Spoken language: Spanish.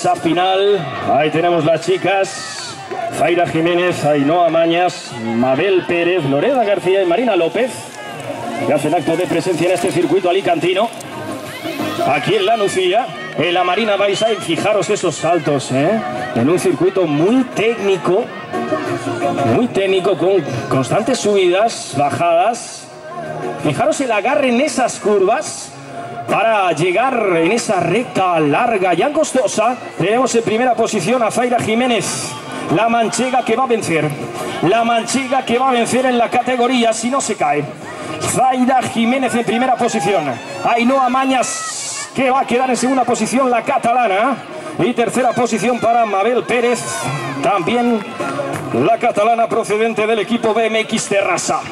esa final. Ahí tenemos las chicas, Zaira Jiménez, Ainhoa Mañas, Mabel Pérez, Lorena García y Marina López, que hacen acto de presencia en este circuito alicantino, aquí en La Nucía, en la Marina Baisa. Y fijaros esos saltos, en un circuito muy técnico, con constantes subidas, bajadas. Fijaros el agarre en esas curvas para llegar en esa recta larga y angostosa. Tenemos en primera posición a Zaira Jiménez, la manchega que va a vencer, la manchega que va a vencer en la categoría si no se cae. Zaira Jiménez en primera posición, Ainhoa Mañas, que va a quedar en segunda posición, la catalana, y tercera posición para Mabel Pérez, también la catalana procedente del equipo BMX Terraza.